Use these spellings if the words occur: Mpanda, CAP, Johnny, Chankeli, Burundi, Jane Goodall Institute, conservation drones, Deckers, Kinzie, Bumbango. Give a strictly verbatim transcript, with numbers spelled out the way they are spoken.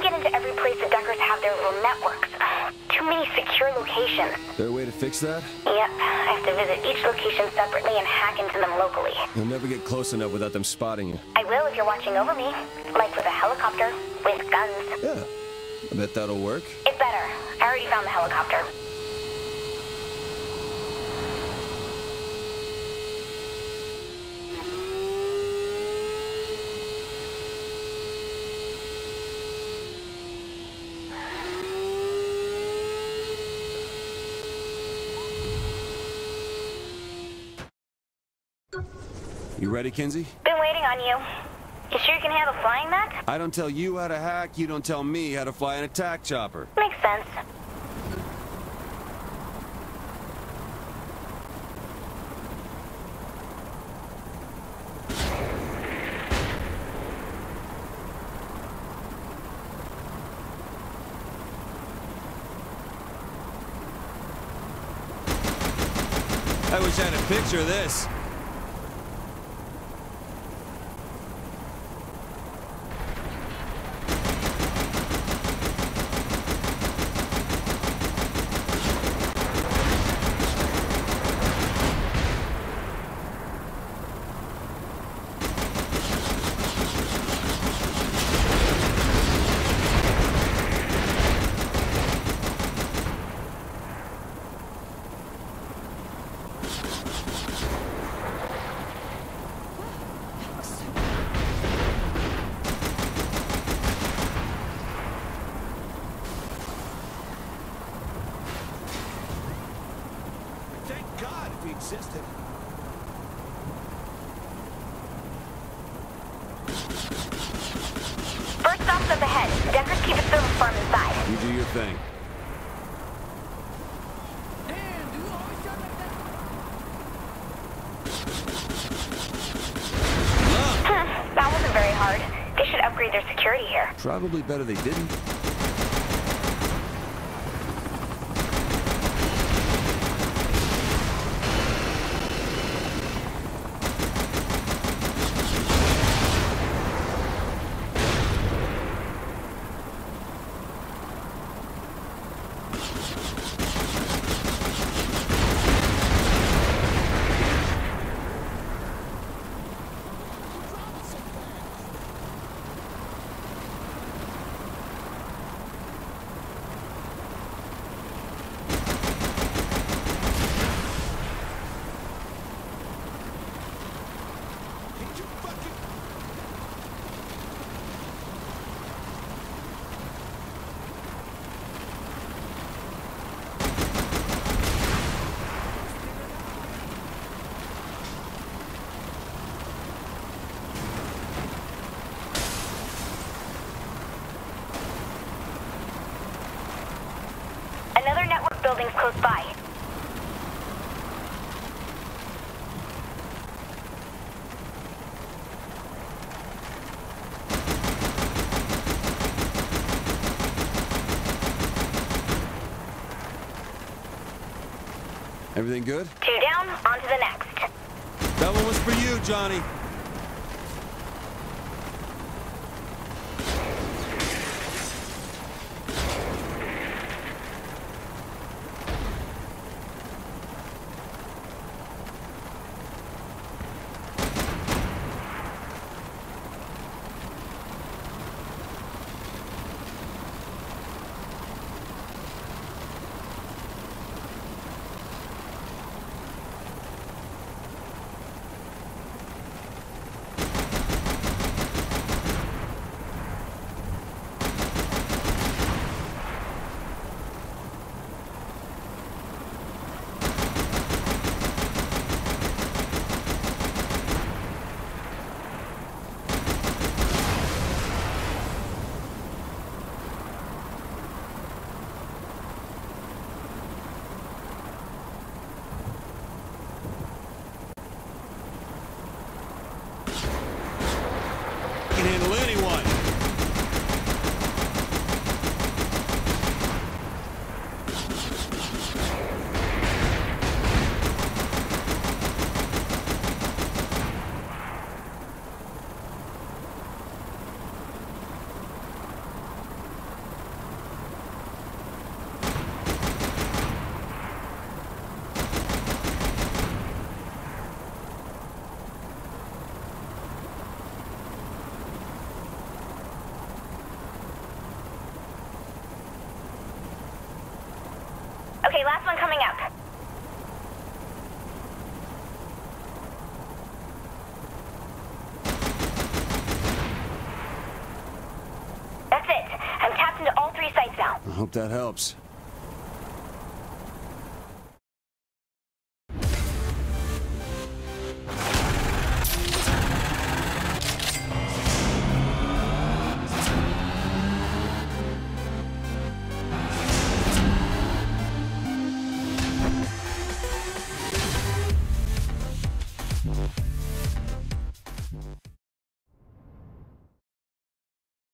Can't get into every place the Deckers have their little networks. Too many secure locations. Is there a way to fix that? Yep. I have to visit each location separately and hack into them locally. You'll never get close enough without them spotting you. I will if you're watching over me. Like with a helicopter, with guns. Yeah. I bet that'll work. It's better. I already found the helicopter. You ready, Kinzie? Been waiting on you. You sure you can handle flying that? I don't tell you how to hack, you don't tell me how to fly an attack chopper. Makes sense. I wish I had a picture of this. Existed. First stop's up ahead. Deckers keep a server farm inside. You do your thing. That wasn't very hard. They should upgrade their security here. Probably better they didn't. Another network building's close by. Everything good? Two down, on to the next. That one was for you, Johnny. Okay, last one coming up. That's it. I'm tapped into all three sites now. I hope that helps.